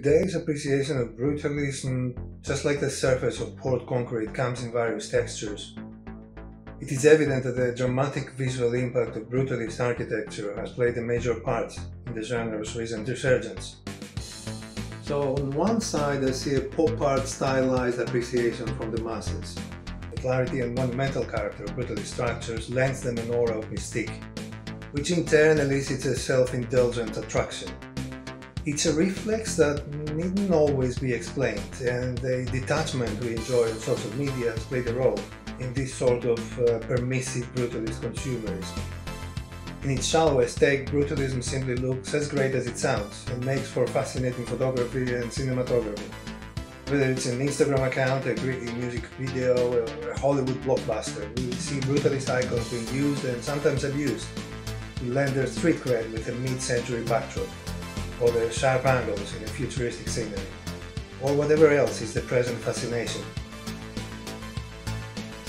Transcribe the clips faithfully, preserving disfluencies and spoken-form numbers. Today's appreciation of brutalism, just like the surface of poured concrete, comes in various textures. It is evident that the dramatic visual impact of brutalist architecture has played a major part in the genre's recent resurgence. So on one side I see a pop art stylized appreciation from the masses. The clarity and monumental character of brutalist structures lends them an aura of mystique, which in turn elicits a self-indulgent attraction. It's a reflex that needn't always be explained, and the detachment we enjoy on social media has played a role in this sort of uh, permissive brutalist consumerism. In its shallowest take, brutalism simply looks as great as it sounds and makes for fascinating photography and cinematography. Whether it's an Instagram account, a gritty music video, or a Hollywood blockbuster, we see brutalist icons being used and sometimes abused to lend their street cred with a mid-century backdrop, or their sharp angles in a futuristic scenery, or whatever else is the present fascination.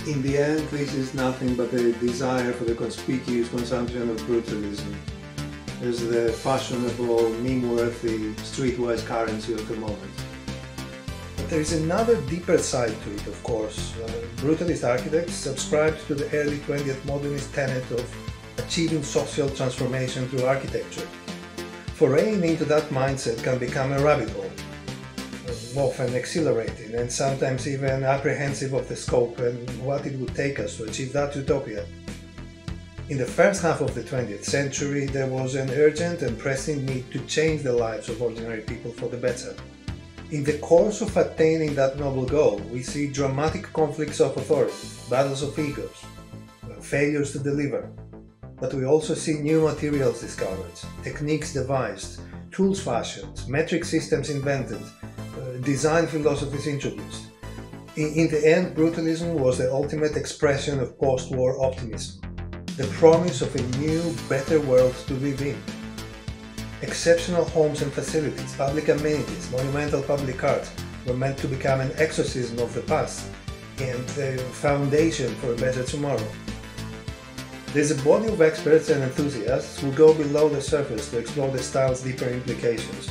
In the end, this is nothing but a desire for the conspicuous consumption of brutalism as the fashionable, meme-worthy, streetwise currency of the moment. But there is another deeper side to it, of course. Uh, brutalist architects subscribed to the early twentieth modernist tenet of achieving social transformation through architecture. Foraying into that mindset can become a rabbit hole, often exhilarating and sometimes even apprehensive of the scope and what it would take us to achieve that utopia. In the first half of the twentieth century, there was an urgent and pressing need to change the lives of ordinary people for the better. In the course of attaining that noble goal, we see dramatic conflicts of authority, battles of egos, failures to deliver. But we also see new materials discovered, techniques devised, tools fashioned, metric systems invented, design philosophies introduced. In, in the end, brutalism was the ultimate expression of post-war optimism, the promise of a new, better world to live in. Exceptional homes and facilities, public amenities, monumental public art were meant to become an exorcism of the past and the foundation for a better tomorrow. There's a body of experts and enthusiasts who go below the surface to explore the style's deeper implications.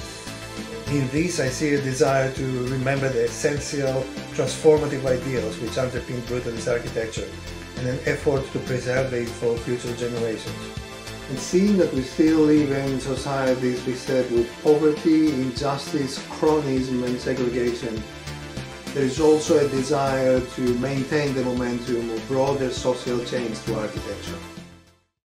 In this, I see a desire to remember the essential, transformative ideals which underpin brutalist architecture, and an effort to preserve it for future generations. And seeing that we still live in societies beset with poverty, injustice, cronyism and segregation, there is also a desire to maintain the momentum of broader social change to architecture.